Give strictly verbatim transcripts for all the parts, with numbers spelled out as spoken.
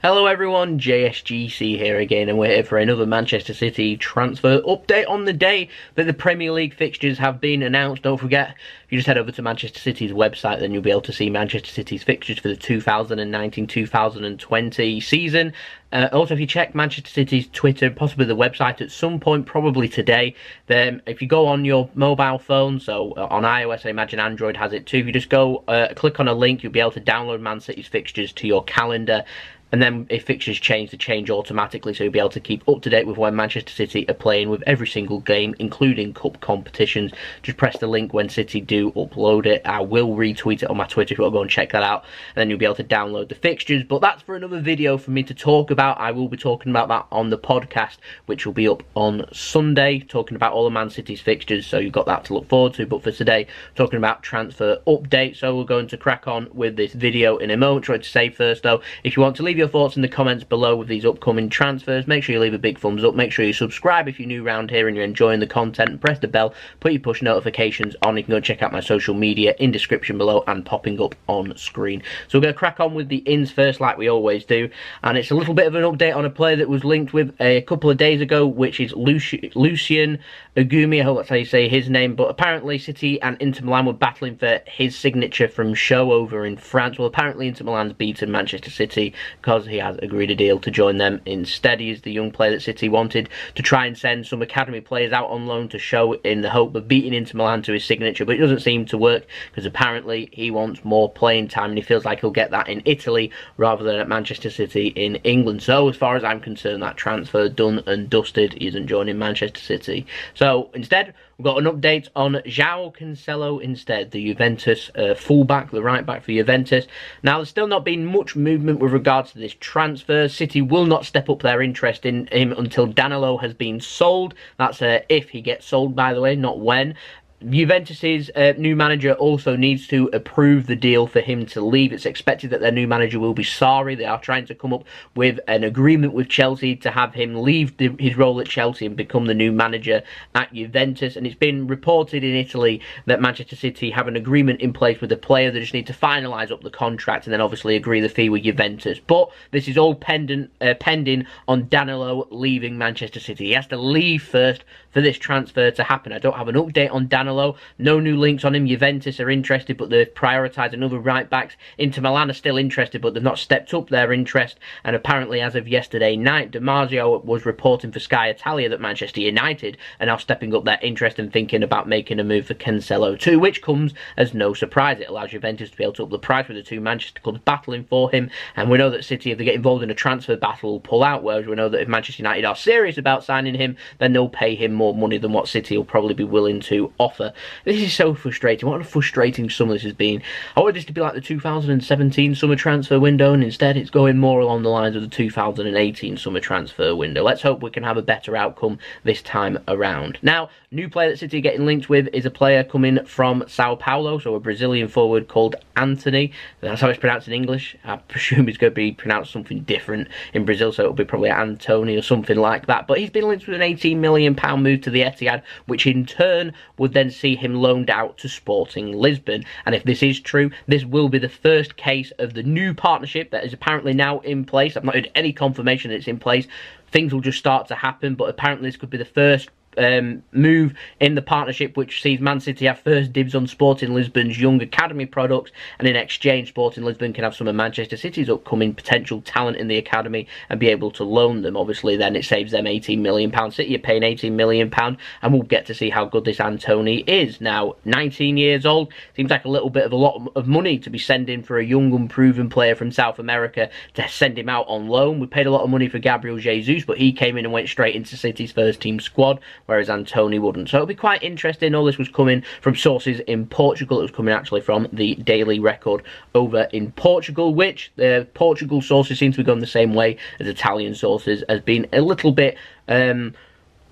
Hello everyone, J S G C here again, and we're here for another Manchester City transfer update on the day that the Premier League fixtures have been announced. Don't forget, if you just head over to Manchester City's website, then you'll be able to see Manchester City's fixtures for the two thousand nineteen two thousand twenty season. Uh, also, if you check Manchester City's Twitter, possibly the website at some point, probably today, then if you go on your mobile phone, so on iOS, I imagine Android has it too, if you just go uh, click on a link, you'll be able to download Man City's fixtures to your calendar. And then if fixtures change, they change automatically, so you'll be able to keep up to date with when Manchester City are playing with every single game, including cup competitions. Just press the link when City do upload it. I will retweet it on my Twitter if you want to go and check that out. And then you'll be able to download the fixtures. But that's for another video for me to talk about. I will be talking about that on the podcast, which will be up on Sunday, talking about all of Man City's fixtures. So you've got that to look forward to. But for today, talking about transfer updates. So we're going to crack on with this video in a moment. Try to say first, though, if you want to leave your thoughts in the comments below with these upcoming transfers, make sure you leave a big thumbs up, make sure you subscribe if you're new around here and you're enjoying the content, press the bell, put your push notifications on. You can go check out my social media in description below and popping up on screen. So we're going to crack on with the ins first, like we always do, and it's a little bit of an update on a player that was linked with a couple of days ago, which is Luci Lucian Agoume. I hope that's how you say his name, but apparently City and Inter Milan were battling for his signature from Sochaux over in France. Well, apparently Inter Milan's beaten Manchester City because he has agreed a deal to join them instead. He is the young player that City wanted to try and send some academy players out on loan to Sochaux in the hope of beating Inter Milan to his signature, but it doesn't seem to work because apparently he wants more playing time and he feels like he'll get that in Italy rather than at Manchester City in England. So as far as I'm concerned, that transfer done and dusted. He isn't joining Manchester City. So instead, we've got an update on João Cancelo instead, the Juventus uh, fullback, the right-back for Juventus. Now, there's still not been much movement with regards to this transfer. City will not step up their interest in him until Danilo has been sold. That's uh, if he gets sold, by the way, not when. Juventus's uh, new manager also needs to approve the deal for him to leave. It's expected that their new manager will be Sarri. They are trying to come up with an agreement with Chelsea to have him leave the, his role at Chelsea and become the new manager at Juventus. And it's been reported in Italy that Manchester City have an agreement in place with the player. They just need to finalise up the contract and then obviously agree the fee with Juventus. But this is all pending, uh, pending on Danilo leaving Manchester City. He has to leave first for this transfer to happen. I don't have an update on Danilo. No new links on him. Juventus are interested, but they've prioritised another right-backs. Inter Milan are still interested, but they've not stepped up their interest. And apparently, as of yesterday night, Di Marzio was reporting for Sky Italia that Manchester United are now stepping up their interest and thinking about making a move for Cancelo too, which comes as no surprise. It allows Juventus to be able to up the price with the two Manchester clubs battling for him. And we know that City, if they get involved in a transfer battle, will pull out, whereas we know that if Manchester United are serious about signing him, then they'll pay him more money than what City will probably be willing to offer. This is so frustrating. What a frustrating summer this has been. I wanted this to be like the two thousand seventeen summer transfer window, and instead it's going more along the lines of the two thousand eighteen summer transfer window. Let's hope we can have a better outcome this time around. Now, new player that City are getting linked with is a player coming from Sao Paulo, so a Brazilian forward called Antony. That's how it's pronounced in English. I presume it's going to be pronounced something different in Brazil, so it'll be probably Antony or something like that. But he's been linked with an eighteen million pound move to the Etihad, which in turn would then see him loaned out to Sporting Lisbon. And if this is true, this will be the first case of the new partnership that is apparently now in place. I've not heard any confirmation that it's in place. Things will just start to happen, but apparently this could be the first Um, move in the partnership which sees Man City have first dibs on Sporting Lisbon's young academy products, and in exchange Sporting Lisbon can have some of Manchester City's upcoming potential talent in the academy and be able to loan them. Obviously then it saves them eighteen million pounds. City are paying eighteen million pounds, and we'll get to see how good this Antony is. Now, nineteen years old, seems like a little bit of a lot of money to be sending for a young unproven player from South America to send him out on loan. We paid a lot of money for Gabriel Jesus, but he came in and went straight into City's first team squad, whereas Antony wouldn't. So it'll be quite interesting. All this was coming from sources in Portugal. It was coming actually from the Daily Record over in Portugal, which the Portugal sources seem to be going the same way as Italian sources, has been a little bit um,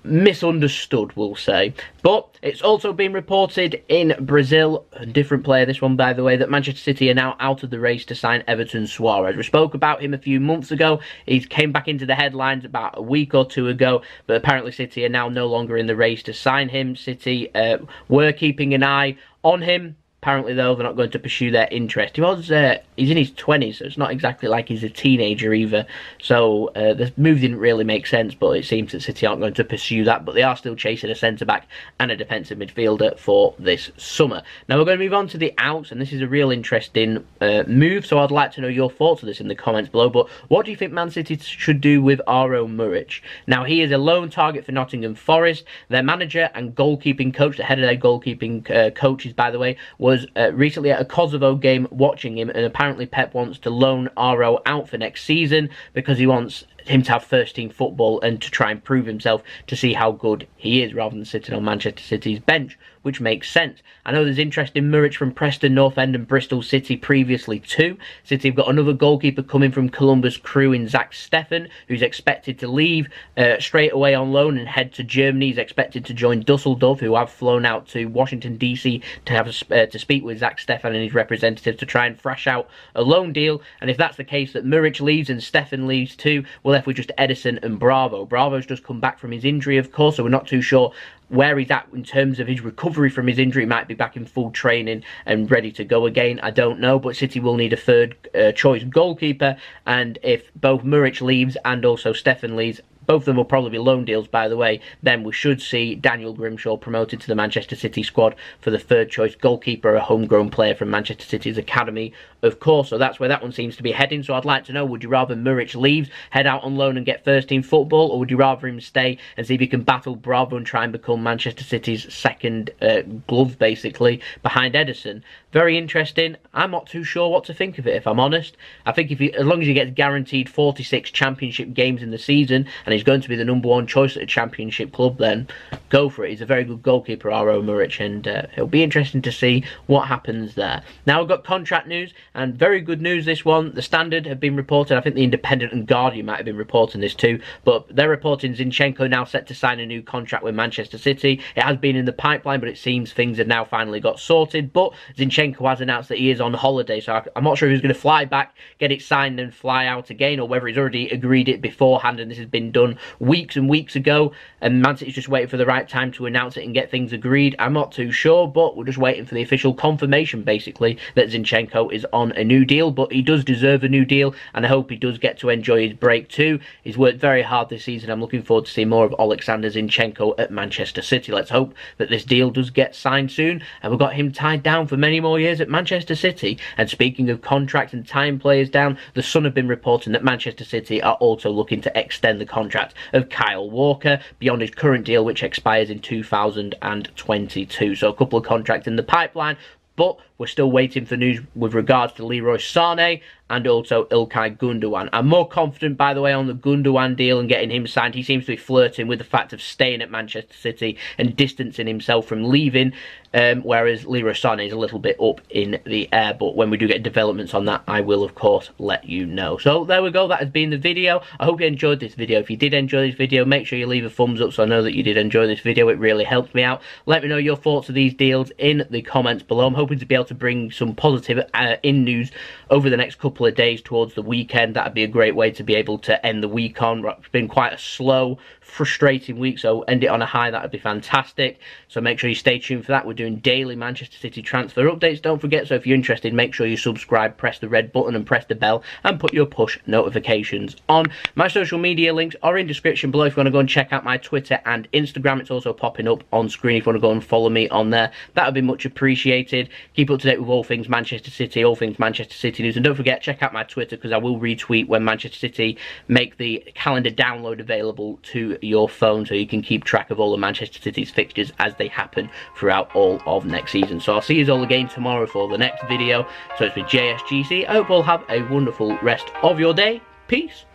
misunderstood, we'll say. But it's also been reported in Brazil, a different player this one by the way, that Manchester City are now out of the race to sign Everton Soares. We spoke about him a few months ago. He came back into the headlines about a week or two ago, but apparently City are now no longer in the race to sign him. City uh, were keeping an eye on him. Apparently, though, they're not going to pursue their interest. He was, uh, he's in his twenties, so it's not exactly like he's a teenager either. So uh, the move didn't really make sense, but it seems that City aren't going to pursue that. But they are still chasing a centre-back and a defensive midfielder for this summer. Now, we're going to move on to the outs, and this is a real interesting uh, move. So I'd like to know your thoughts on this in the comments below. But what do you think Man City should do with Aro Muric? Now, he is a lone target for Nottingham Forest. Their manager and goalkeeping coach, the head of their goalkeeping uh, coaches, by the way, was uh, recently at a Kosovo game watching him, and apparently Pep wants to loan Aro out for next season because he wants him to have first-team football and to try and prove himself to see how good he is rather than sitting on Manchester City's bench, which makes sense. I know there's interest in Muric from Preston North End and Bristol City previously too. City have got another goalkeeper coming from Columbus Crew in Zack Steffen, who's expected to leave uh, straight away on loan and head to Germany. He's expected to join Dusseldorf, who have flown out to Washington D C to have a, uh, to speak with Zack Steffen and his representative to try and thrash out a loan deal. And if that's the case, that Muric leaves and Steffen leaves too, well, left with just Edison and Bravo. Bravo's just come back from his injury, of course, so we're not too sure where he's at in terms of his recovery from his injury. He might be back in full training and ready to go again. I don't know, but City will need a third uh, choice goalkeeper, and if both Muric leaves and also Steffen leaves, both of them will probably be loan deals, by the way, then we should see Daniel Grimshaw promoted to the Manchester City squad for the third choice goalkeeper, a homegrown player from Manchester City's academy, of course. So that's where that one seems to be heading. So I'd like to know, would you rather Muric leaves, head out on loan and get first team football, or would you rather him stay and see if he can battle Bravo and try and become Manchester City's second uh, glove, basically, behind Edison? Very interesting. I'm not too sure what to think of it, if I'm honest. I think if he, as long as he gets guaranteed forty-six championship games in the season, and he's going to be the number one choice at a championship club, then go for it. He's a very good goalkeeper, Aro Muric, and uh, it'll be interesting to see what happens there. Now we've got contract news, and very good news this one. The Standard have been reported, I think the Independent and Guardian might have been reporting this too, but they're reporting Zinchenko now set to sign a new contract with Manchester City. It has been in the pipeline, but it seems things have now finally got sorted. But Zinchenko has announced that he is on holiday, so I'm not sure who's going to fly back, get it signed and fly out again, or whether he's already agreed it beforehand and this has been done weeks and weeks ago, and Man City's just waiting for the right time to announce it and get things agreed. I'm not too sure, but we're just waiting for the official confirmation, basically, that Zinchenko is on a new deal. But he does deserve a new deal, and I hope he does get to enjoy his break too. He's worked very hard this season. I'm looking forward to seeing more of Oleksandr Zinchenko at Manchester City. Let's hope that this deal does get signed soon, and we've got him tied down for many more years at Manchester City. And speaking of contracts and tying players down, the Sun have been reporting that Manchester City are also looking to extend the contract of Kyle Walker beyond his current deal, which expires in two thousand twenty-two. So a couple of contracts in the pipeline, but we're still waiting for news with regards to Leroy Sané and also Ilkay Gundogan. I'm more confident, by the way, on the Gundogan deal and getting him signed. He seems to be flirting with the fact of staying at Manchester City and distancing himself from leaving, um, whereas Leroy Sané is a little bit up in the air. But when we do get developments on that, I will, of course, let you know. So there we go. That has been the video. I hope you enjoyed this video. If you did enjoy this video, make sure you leave a thumbs up so I know that you did enjoy this video. It really helps me out. Let me know your thoughts of these deals in the comments below. I'm hoping to be able to bring some positive uh, in news over the next couple of days towards the weekend. That'd be a great way to be able to end the week on. It's been quite a slow, frustrating week, so end it on a high. That would be fantastic. So make sure you stay tuned for that. We're doing daily Manchester City transfer updates, don't forget. So if you're interested, make sure you subscribe, press the red button and press the bell, and put your push notifications on. My social media links are in description below if you want to go and check out my Twitter and Instagram. It's also popping up on screen if you want to go and follow me on there. That would be much appreciated. Keep up to date with all things Manchester City, all things Manchester City news, and don't forget, check out my Twitter, because I will retweet when Manchester City make the calendar download available to your phone, so you can keep track of all of Manchester City's fixtures as they happen throughout all of next season. So I'll see you all again tomorrow for the next video. So it's with J S G C. I hope you'll have a wonderful rest of your day. Peace.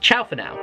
Ciao for now.